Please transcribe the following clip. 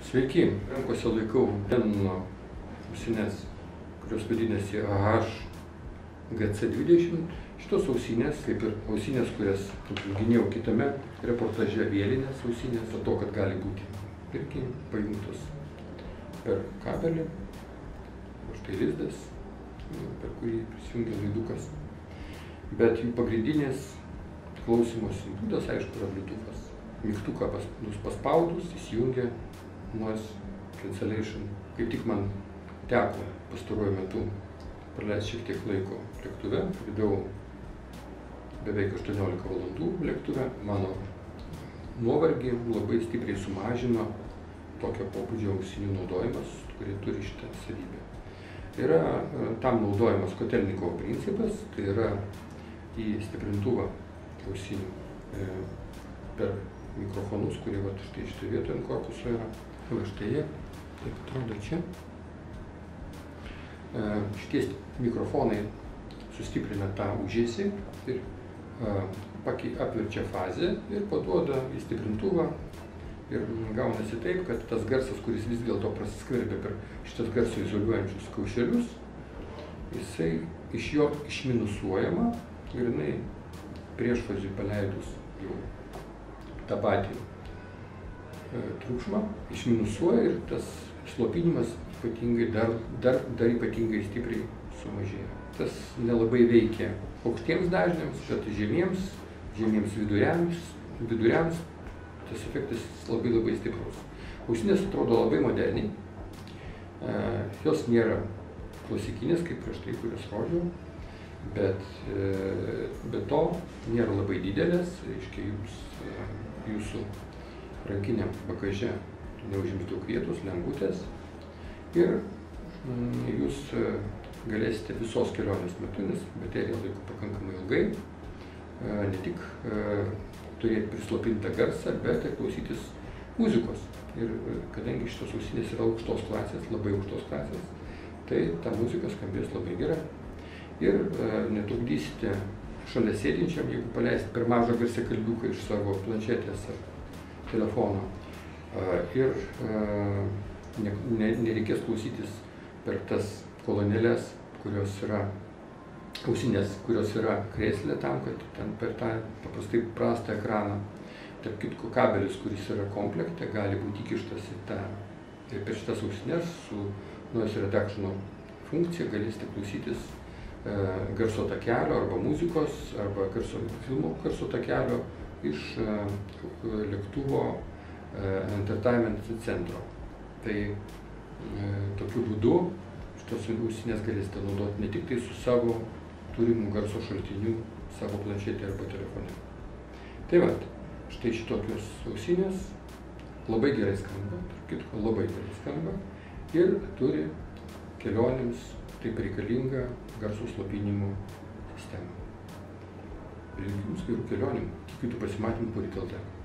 Sveiki, rankose laikau Denono ausinės, kurios vadinasi AH-GC20. Šitos ausinės, kaip ir ausinės, kurias ginėjau kitame reportaže, vėlinės ausinės, dėl to, kad gali būti irgi pajungtos per kabelį. O štai lizdas, per kurį prisijungia laidukas. Bet jų pagrindinės klausymosi būdas, aišku, yra Bluetooth'as. Mygtuką paspaudus įsijungia noise cancellation. Kaip tik man teko pastaruoju metu praleisti šiek tiek laiko lėktuve. Pridėjau beveik 18 valandų lėktuve. Mano nuovargį labai stipriai sumažino tokio pobūdžio ausinių naudojimas, kurie turi šitą savybę. Yra tam naudojamas Kotelnikovo principas, tai yra į stiprintuvą ausinių per mikrofonus, kurie štai šitoje vietoje ant korpuso yra. Štai jie, taip atrodo čia. Šitie mikrofonai sustiprina tą ūžesį ir apverčia fazę ir paduoda į stiprintuvą. Ir gaunasi taip, kad tas garsas, kuris vis dėlto prasiskverbia per šitas garso izoliuojančius kaušelius, jisai iš jo išminusuojama ir jinai priešfazį paleidus jau tą patį triukšmą išminusuoja ir tas slopinimas ypatingai dar ypatingai stipriai sumažėja. Tas nelabai veikia aukštiems dažniams, bet žemiems viduriams tas efektas labai stiprus. Ausinės atrodo labai moderniai, jos nėra klasikinės, kaip prieš tai, kurias rodžiau, bet to nėra labai didelės, reiškia jūsų rankinė bagaže neužims daug vietos, lengvutės, ir jūs galėsite visos kelionės metu, nes baterija laiko pakankamai ilgai, ne tik turėti prislopintą garsą, bet ir klausytis muzikos. Ir kadangi šitos ausinės yra aukštos klasės, labai aukštos klasės, tai ta muzika skambės labai gerai. Ir netrukdysite šalia sėdinčiam, jeigu paleisit per mažą garsiakalbiuką iš savo planšetės ar telefono. Ir nereikės klausytis per tas kolonėles, ausinės, kurios yra krėslė tam, kad ten per tą paprastai prastą ekraną. Tarp kitko, kabelis, kuris yra komplekte, gali būti įkištas į tą. Ir per šitas ausinės su noise reduction funkcija galėsite klausytis garso takelio arba muzikos, arba filmo garso takelio iš lėktuvo entertainment centro. Tai tokiu būdu šitos ausinės galėsite naudoti ne tik tai su savo turimų garso šaltinių savo planšetėje arba telefone. Tai va, štai šitokios ausinės labai gerai skamba, tarp kitko labai gerai skamba ir turi kelionėms taip reikalinga garsų slopinimo sistema. Jums gerų kelionių, tikiu tų pasimatymų po rytoj.